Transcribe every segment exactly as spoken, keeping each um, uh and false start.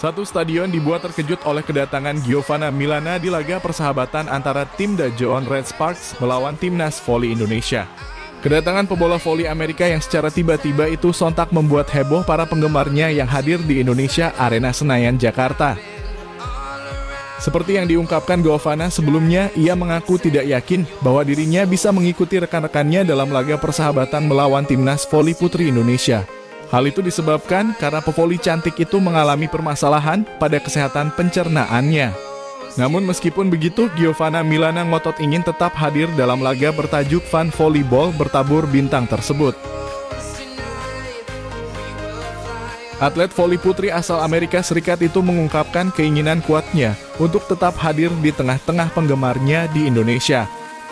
Satu stadion dibuat terkejut oleh kedatangan Giovanna Milana di laga persahabatan antara tim Daejeon Red Sparks melawan timnas voli Indonesia. Kedatangan pebola voli Amerika yang secara tiba-tiba itu sontak membuat heboh para penggemarnya yang hadir di Indonesia Arena Senayan, Jakarta. Seperti yang diungkapkan Giovanna sebelumnya, ia mengaku tidak yakin bahwa dirinya bisa mengikuti rekan-rekannya dalam laga persahabatan melawan timnas voli putri Indonesia. Hal itu disebabkan karena pevoli cantik itu mengalami permasalahan pada kesehatan pencernaannya. Namun meskipun begitu, Giovanna Milana ngotot ingin tetap hadir dalam laga bertajuk Fun Volleyball bertabur bintang tersebut. Atlet voli putri asal Amerika Serikat itu mengungkapkan keinginan kuatnya untuk tetap hadir di tengah-tengah penggemarnya di Indonesia.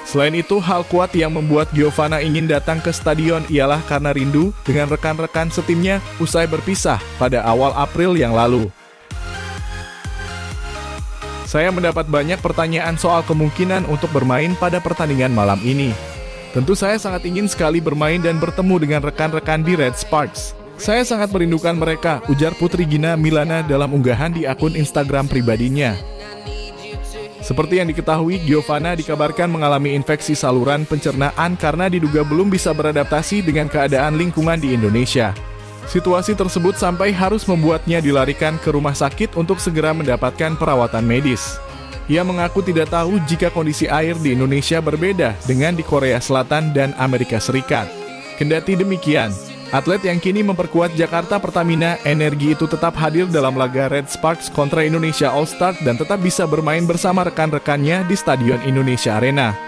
Selain itu, hal kuat yang membuat Giovanna ingin datang ke stadion ialah karena rindu dengan rekan-rekan setimnya usai berpisah pada awal April yang lalu. Saya mendapat banyak pertanyaan soal kemungkinan untuk bermain pada pertandingan malam ini. Tentu saya sangat ingin sekali bermain dan bertemu dengan rekan-rekan di Red Sparks. Saya sangat merindukan mereka, ujar Putri Gina Milana dalam unggahan di akun Instagram pribadinya. Seperti yang diketahui, Giovanna dikabarkan mengalami infeksi saluran pencernaan karena diduga belum bisa beradaptasi dengan keadaan lingkungan di Indonesia. Situasi tersebut sampai harus membuatnya dilarikan ke rumah sakit untuk segera mendapatkan perawatan medis. Ia mengaku tidak tahu jika kondisi air di Indonesia berbeda dengan di Korea Selatan dan Amerika Serikat. Kendati demikian, atlet yang kini memperkuat Jakarta Pertamina Energi itu tetap hadir dalam laga Red Sparks kontra Indonesia All Star dan tetap bisa bermain bersama rekan-rekannya di Stadion Indonesia Arena.